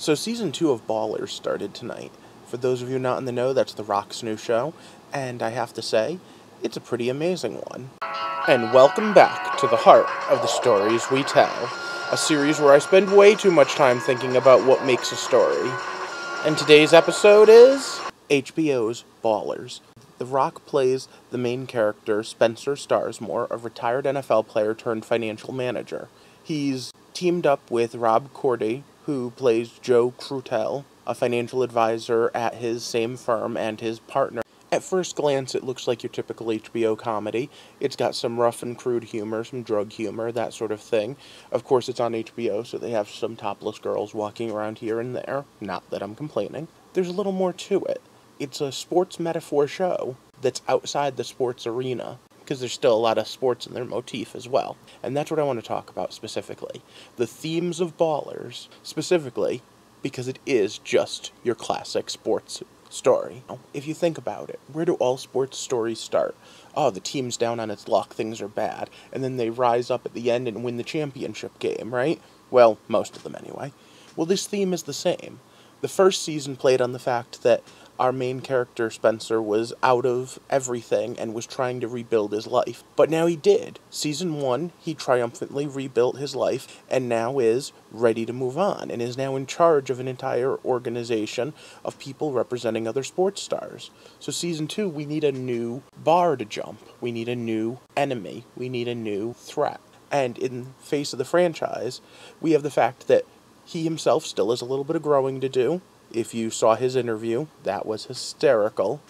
So season 2 of Ballers started tonight. For those of you not in the know, that's The Rock's new show, and I have to say, it's a pretty amazing one. And welcome back to the Heart of the Stories We Tell, a series where I spend way too much time thinking about what makes a story. And today's episode is HBO's Ballers. The Rock plays the main character, Spencer Starsmore, a retired NFL player turned financial manager. He's teamed up with Rob Cordy, who plays Joe Crutel, a financial advisor at his same firm and his partner. At first glance, it looks like your typical HBO comedy. It's got some rough and crude humor, some drug humor, that sort of thing. Of course, it's on HBO, so they have some topless girls walking around here and there. Not that I'm complaining. There's a little more to it. It's a sports metaphor show that's outside the sports arena, because there's still a lot of sports in their motif as well. And that's what I want to talk about specifically. The themes of Ballers, specifically, because it is just your classic sports story. If you think about it, where do all sports stories start? Oh, the team's down on its luck, things are bad, and then they rise up at the end and win the championship game, right? Well, most of them anyway. Well, this theme is the same. The first season played on the fact that our main character, Spencer, was out of everything and was trying to rebuild his life. But now he did. Season 1, he triumphantly rebuilt his life and now is ready to move on and is now in charge of an entire organization of people representing other sports stars. So season 2, we need a new bar to jump. We need a new enemy. We need a new threat. And in face of the franchise, we have the fact that he himself still has a little bit of growing to do. If you saw his interview, that was hysterical.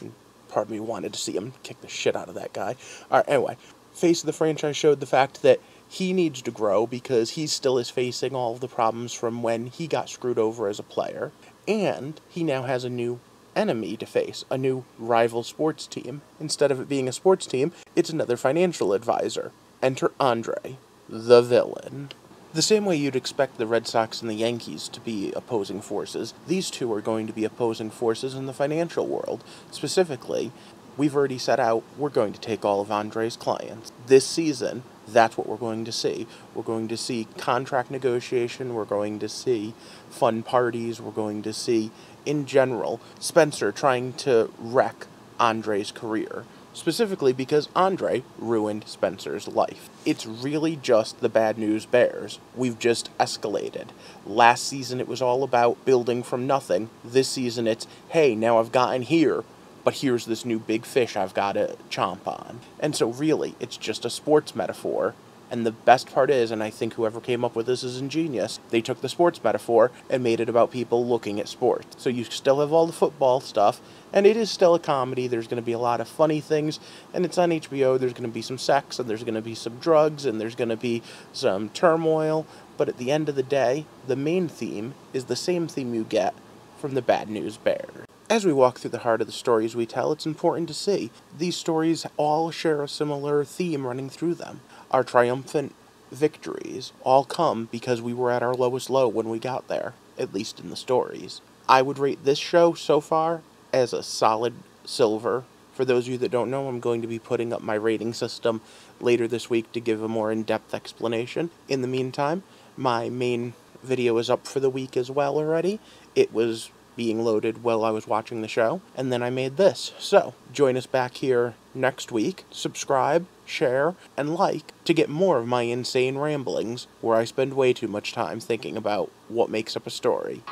Part of me wanted to see him kick the shit out of that guy. All right, anyway, face of the franchise showed the fact that he needs to grow because he still is facing all of the problems from when he got screwed over as a player. And he now has a new enemy to face, a new rival sports team. Instead of it being a sports team, it's another financial advisor. Enter Andre, the villain. The same way you'd expect the Red Sox and the Yankees to be opposing forces, these two are going to be opposing forces in the financial world. Specifically, we've already set out we're going to take all of Andre's clients. This season, that's what we're going to see. We're going to see contract negotiation, we're going to see fun parties, we're going to see, in general, Spencer trying to wreck Andre's career. Specifically because Andre ruined Spencer's life. It's really just the Bad News Bears. We've just escalated. Last season it was all about building from nothing. This season it's, hey, now I've gotten here, but here's this new big fish I've got to chomp on. And so really, it's just a sports metaphor. And the best part is, and I think whoever came up with this is ingenious, they took the sports metaphor and made it about people looking at sports. So you still have all the football stuff, and it is still a comedy. There's going to be a lot of funny things, and it's on HBO. There's going to be some sex, and there's going to be some drugs, and there's going to be some turmoil. But at the end of the day, the main theme is the same theme you get from the Bad News Bears. As we walk through the heart of the stories we tell, it's important to see these stories all share a similar theme running through them. Our triumphant victories all come because we were at our lowest low when we got there, at least in the stories. I would rate this show so far as a solid silver. For those of you that don't know, I'm going to be putting up my rating system later this week to give a more in-depth explanation. In the meantime, my main video is up for the week as well already. It was being loaded while I was watching the show, and then I made this. So, join us back here next week. Subscribe, share, and like to get more of my insane ramblings where I spend way too much time thinking about what makes up a story.